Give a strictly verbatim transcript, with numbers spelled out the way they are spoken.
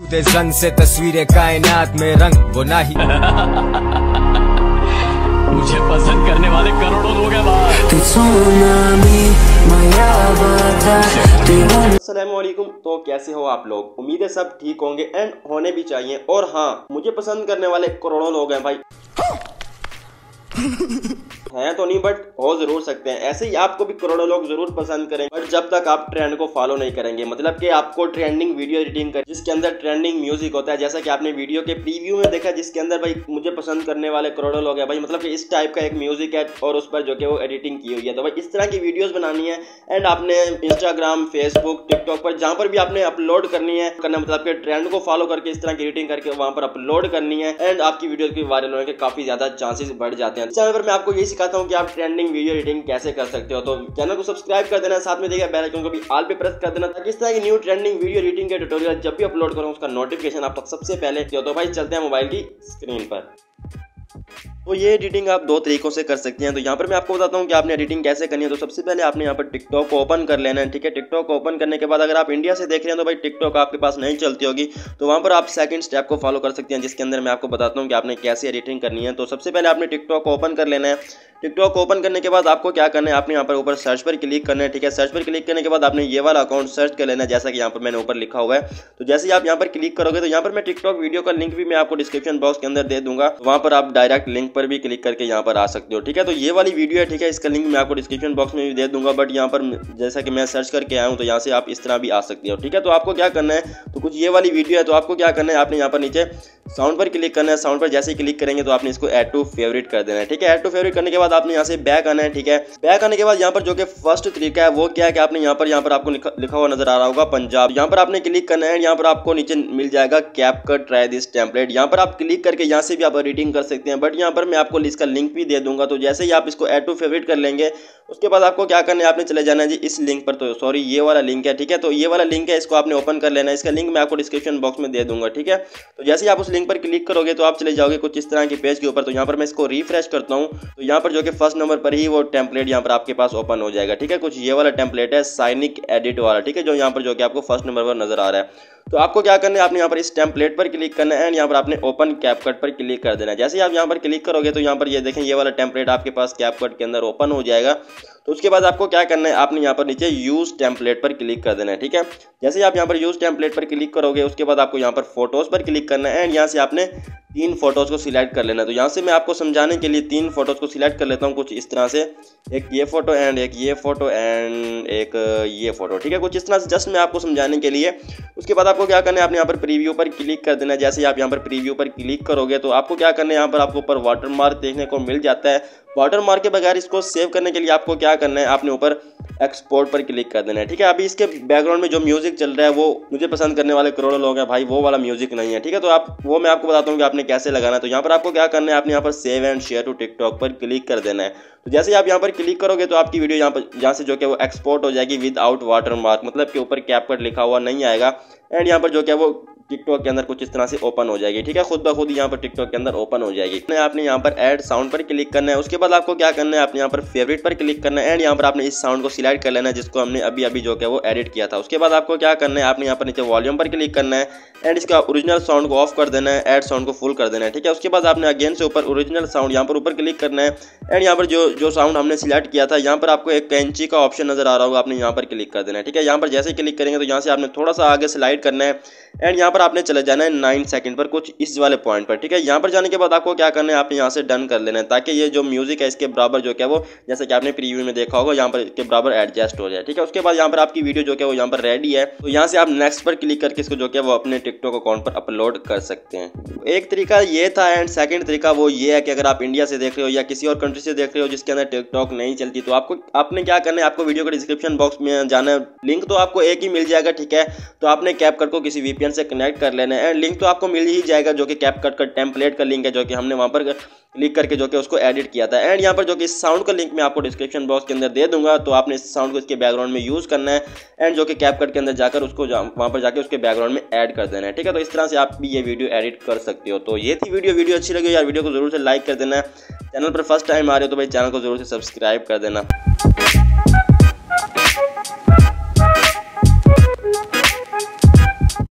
जन से तस्वीरें कायनात में रंग वो नहीं मुझे पसंद करने वाले करोड़ों लोग हैं बाहर। अस्सलामुअलैकुम, तो कैसे हो आप लोग? उम्मीद है सब ठीक होंगे एंड होने भी चाहिए। और हाँ, मुझे पसंद करने वाले करोड़ों लोग हैं भाई, हैं तो नहीं बट हो जरूर सकते हैं। ऐसे ही आपको भी करोड़ों लोग जरूर पसंद करेंगे बट जब तक आप ट्रेंड को फॉलो नहीं करेंगे, मतलब कि आपको ट्रेंडिंग वीडियो एडिटिंग कर जिसके अंदर ट्रेंडिंग म्यूजिक होता है, जैसा कि आपने वीडियो के प्रीव्यू में देखा जिसके अंदर भाई मुझे पसंद करने वाले करोड़ों लोग हैं भाई, मतलब कि इस टाइप का एक म्यूजिक है और उस पर जो कि वो एडिटिंग की हुई है। तो भाई इस तरह की वीडियोज बनानी है एंड आपने इंस्टाग्राम, फेसबुक, टिकटॉक पर जहाँ पर भी आपने अपलोड करनी है करना, मतलब कि ट्रेंड को फॉलो करके इस तरह की एडिटिंग करके वहाँ पर अपलोड करनी है एंड आपकी वीडियो की वायरल होने के काफी ज्यादा चांसेस बढ़ जाते हैं। चैनल पर मैं आपको यही कहता हूं कि आप ट्रेंडिंग वीडियो एडिटिंग कैसे कर सकते हो, तो चैनल को सब्सक्राइब कर देना, साथ में देखिए बेल आइकन को भी ऑल पे प्रेस कर देना ताकि इस तरह की न्यू ट्रेंडिंग वीडियो एडिटिंग के ट्यूटोरियल जब भी अपलोड करूं उसका नोटिफिकेशन आप तक सबसे पहले दे। तो भाई चलते हैं मोबाइल की स्क्रीन पर। तो ये एडिटिंग आप दो तरीकों से कर सकते हैं, तो यहाँ पर मैं आपको बताता हूँ कि आपने एडिटिंग कैसे करनी है। तो सबसे पहले आपने यहाँ पर टिकटॉक को ओपन कर लेना है, ठीक है। टिकटॉक को ओपन करने के बाद अगर आप इंडिया से देख रहे हैं तो भाई टिकटॉक आपके पास नहीं चलती होगी, तो वहाँ पर आप सेकंड स्टेप को फॉलो कर सकते हैं जिसके अंदर मैं आपको बताता हूँ कि आपने कैसे एडिटिंग करनी है। तो सबसे पहले आपने टिकटॉक को ओपन कर लेना है। टिकटॉक ओपन करने के बाद आपको क्या करना है, आपने यहाँ पर ऊपर सर्च पर क्लिक करना है, ठीक है। सर्च पर क्लिक करने के बाद आपने ये वाला अकाउंट सर्च कर लेना है जैसा कि यहाँ पर मैंने ऊपर लिखा हुआ है। तो जैसे ही आप यहाँ पर क्लिक करोगे तो यहाँ पर मैं टिकटॉक वीडियो का लिंक भी मैं आपको डिस्क्रिप्शन बॉक्स के अंदर दे दूंगा, वहाँ पर आप डायरेक्ट लिंक पर भी क्लिक करके यहाँ पर आ सकते हो, ठीक है। तो ये वाली वीडियो है, ठीक है, इसका लिंक मैं आपको डिस्क्रिप्शन बॉक्स में भी दे दूंगा बट यहाँ पर जैसा कि मैं सर्च करके आया हूँ तो यहाँ से आप इस तरह भी आ सकते हो, ठीक है। तो आपको क्या करना है, तो कुछ ये वाली वीडियो है, तो आपको क्या करना है, आपने यहाँ पर नीचे साउंड पर क्लिक करना है। साउंड पर जैसे ही क्लिक करेंगे तो आपने इसको ऐड टू फेवरेट कर देना है, ठीक है। ऐड टू फेवरेट करने के बाद आपने यहाँ से बैक आना है, ठीक है। बैक आने के बाद यहाँ पर जो कि फर्स्ट तरीका है वो क्या है कि आपने यहाँ पर यहाँ पर आपको लिखा हुआ नजर आ रहा होगा पंजाब, यहाँ पर आपने क्लिक करना है। यहाँ पर आपको नीचे मिल जाएगा कैपकट ट्राई दिस टेम्पलेट, यहाँ पर आप क्लिक करके यहाँ से भी आप एडिटिंग कर सकते हैं बट यहाँ पर मैं आपको इसका लिंक भी दे दूंगा। तो जैसे ही आप इसको ऐड टू फेवरेट कर लेंगे उसके बाद आपको क्या करना है, आपने चले जाना है जी इस लिंक पर, तो सॉरी ये वाला लिंक है, ठीक है। तो ये वाला लिंक है, इसको आपने ओपन कर लेना है, इसका लिंक मैं आपको डिस्क्रिप्शन बॉक्स में दे दूंगा, ठीक है। तो जैसे ही आप उस लिंक पर क्लिक करोगे तो आप चले जाओगे कुछ इस तरह के पेज के ऊपर। तो यहाँ पर मैं इसको रिफ्रेश करता हूँ तो यहाँ पर जो कि फर्स्ट नंबर पर ही वो टेम्पलेट यहाँ पर आपके पास ओपन हो जाएगा, ठीक है। कुछ ये वाला टेम्पलेट है साइनिक एडिट वाला, ठीक है, जो यहाँ पर जो कि आपको फर्स्ट नंबर पर नजर आ रहा है। तो आपको क्या करना है, आपने यहाँ पर इस टेम्पलेट पर क्लिक करना है एंड यहाँ पर आपने ओपन कैपकट पर क्लिक कर देना है। जैसे ही आप यहाँ पर क्लिक करोगे तो यहाँ पर ये देखें ये वाला टेम्पलेट आपके पास कैपकट के अंदर ओपन हो जाएगा। तो उसके बाद आपको क्या करना है, आपने यहाँ पर नीचे यूज टेम्पलेट पर क्लिक कर देना है, ठीक है। जैसे ही आप यहाँ पर यूज टेम्पलेट पर क्लिक करोगे उसके बाद आपको यहाँ पर फोटोज पर क्लिक करना है एंड यहाँ से आपने तीन फोटोज को सिलेक्ट कर लेना है। तो यहाँ से मैं आपको समझाने के लिए तीन फोटोज को सिलेक्ट कर लेता हूँ कुछ इस तरह से, एक ये फोटो एंड एक ये फोटो एंड एक ये फोटो, ठीक है, कुछ इस तरह से जस्ट मैं आपको समझाने के लिए। उसके बाद आपको क्या करना है, आपने यहाँ पर प्रीव्यू पर क्लिक कर देना है। जैसे ही आप यहाँ पर प्रीव्यू पर क्लिक करोगे तो आपको क्या करना है, यहाँ पर आपको ऊपर वाटरमार्क देखने को मिल जाता है। वाटरमार्क के बगैर इसको सेव करने के लिए आपको क्या करना है, आपने ऊपर एक्सपोर्ट पर क्लिक कर देना है, ठीक है। अभी इसके बैकग्राउंड में जो म्यूजिक चल रहा है वो मुझे पसंद करने वाले करोड़ों लोग हैं भाई, वो वाला म्यूजिक नहीं है, ठीक है। तो आप वो मैं आपको बताता हूँ कि आपने कैसे लगाना है। तो यहाँ पर आपको क्या करना है, आपने यहाँ पर save and share to TikTok पर क्लिक कर देना है। तो जैसे ही आप यहाँ पर क्लिक करोगे तो आपकी वीडियो यहाँ पर यहाँ से जो कि वो एक्सपोर्ट हो जाएगी विद आउट वाटरमार्क, मतलब के ऊपर कैपकट लिखा हुआ नहीं आएगा एंड यहाँ पर जो कि वो टिकटॉक के अंदर कुछ इस तरह से ओपन हो जाएगी, ठीक है। खुद ब खुद यहाँ पर टिकटॉक के अंदर ओपन हो जाएगी। आपने यहाँ पर ऐड साउंड पर क्लिक करना है। उसके बाद आपको क्या करना है, आपने यहाँ पर फेवरेट पर क्लिक करना है एंड यहाँ पर आपने इस साउंड को सिलेक्ट कर लेना है जिसको हमने अभी अभी जो है वो एडिट किया था। उसके बाद आपको क्या करना है, आपने यहाँ पर नीचे वॉल्यूम पर क्लिक करना है एंड इसका ओरिजिनल साउंड को ऑफ कर देना है, ऐड साउंड को फुल कर देना है, ठीक है। उसके बाद आपने अगेन से ऊपर ओरिजिनल साउंड यहाँ पर ऊपर क्लिक करना है एंड यहाँ पर जो जो साउंड हमने सिलेक्ट किया था यहाँ पर आपको एक कैंची का ऑप्शन नजर आ रहा होगा, आपने यहाँ पर क्लिक कर देना है, ठीक है। यहाँ पर जैसे क्लिक करेंगे तो यहाँ से आपने थोड़ा सा आगे स्लाइड करना है एंड यहाँ पर आपने चले जाना है नाइन सेकंड पर कुछ इस वाले पॉइंट पर, ठीक है। यहाँ पर जाने के बाद आपको क्या करना है, आपने यहाँ से डन कर लेना है ताकि ये जो म्यूजिक है इसके बराबर जो क्या वो जैसे कि आपने प्रीव्यू में देखा होगा यहाँ पर इसके बराबर एडजस्ट हो जाए, ठीक है। उसके बाद यहाँ पर आपकी वीडियो जो क्या वो यहाँ पर रेडी है। तो यहाँ से आप नेक्स्ट पर क्लिक करके इसको जो क्या वो अपने टिकटॉक अकाउंट पर अपलोड कर सकते हैं। एक तरीका ये था एंड सेकेंड तरीका वो ये है कि अगर आप इंडिया से देख रहे हो या किसी और कंट्री से देख रहे हो जिसके अंदर टिकटॉक नहीं चलती तो आपको आपने क्या करना है, आपको वीडियो के डिस्क्रिप्शन बॉक्स में जाना है, लिंक तो आपको एक ही मिल जाएगा, ठीक है। तो आपने कैपकट को किसी वीपीएन से कनेक्ट कर लेना है एंड लिंक तो आपको मिल ही जाएगा जो कि कैपकट का टेम्पलेट का लिंक है जो कि हमने वहां पर क्लिक करके जो कि उसको एडिट किया था एंड यहाँ पर जो कि इस साउंड का लिंक मैं आपको डिस्क्रिप्शन बॉक्स के अंदर दे दूंगा। तो आपने इस साउंड को इसके बैकग्राउंड में यूज़ करना है एंड जो कि कैपकट के अंदर जाकर उसको जा, वहाँ पर जाकर उसके बैकग्राउंड में ऐड कर देना है, ठीक है। तो इस तरह से आप भी ये वीडियो एडिट कर सकते हो। तो ये थी वीडियो वीडियो अच्छी लगी यार, वीडियो को जरूर से लाइक कर देना। चैनल पर फर्स्ट टाइम आ रहे हो तो भाई चैनल को जरूर से सब्सक्राइब कर देना।